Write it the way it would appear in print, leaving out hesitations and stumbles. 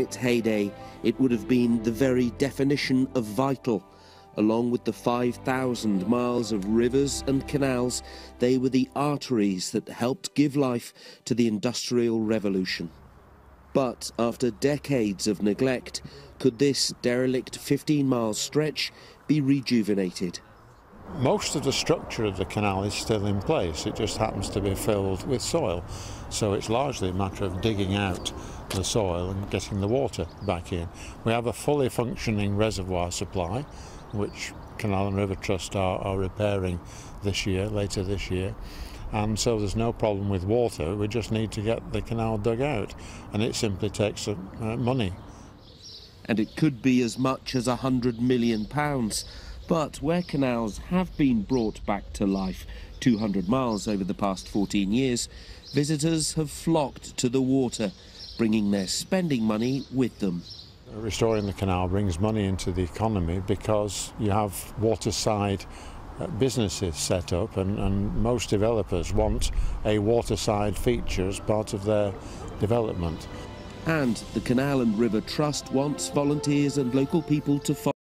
Its heyday, it would have been the very definition of vital. Along with the 5,000 miles of rivers and canals, they were the arteries that helped give life to the Industrial Revolution. But after decades of neglect, could this derelict 15-mile stretch be rejuvenated? Most of the structure of the canal is still in place. It just happens to be filled with soil. So it's largely a matter of digging out the soil and getting the water back in. We have a fully functioning reservoir supply, which Canal and River Trust are repairing this year, later this year. And so there's no problem with water. We just need to get the canal dug out, and it simply takes money. And it could be as much as £100 million. But where canals have been brought back to life, 200 miles over the past 14 years, visitors have flocked to the water, bringing their spending money with them. Restoring the canal brings money into the economy because you have waterside businesses set up, and most developers want a waterside feature as part of their development. And the Canal and River Trust wants volunteers and local people to follow.